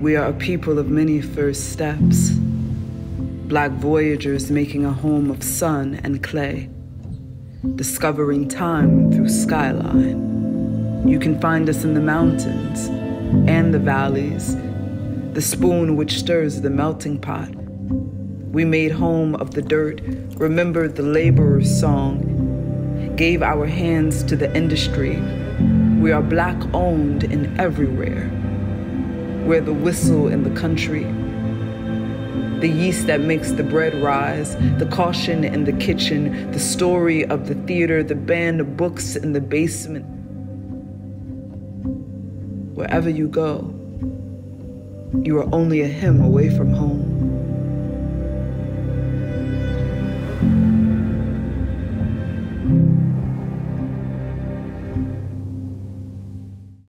We are a people of many first steps. Black voyagers making a home of sun and clay, discovering time through skyline. You can find us in the mountains and the valleys, the spoon which stirs the melting pot. We made home of the dirt, remembered the laborer's song, gave our hands to the industry. We are black owned in everywhere. We're the whistle in the country, the yeast that makes the bread rise, the caution in the kitchen, the story of the theater, the band of books in the basement. Wherever you go, you are only a hymn away from home.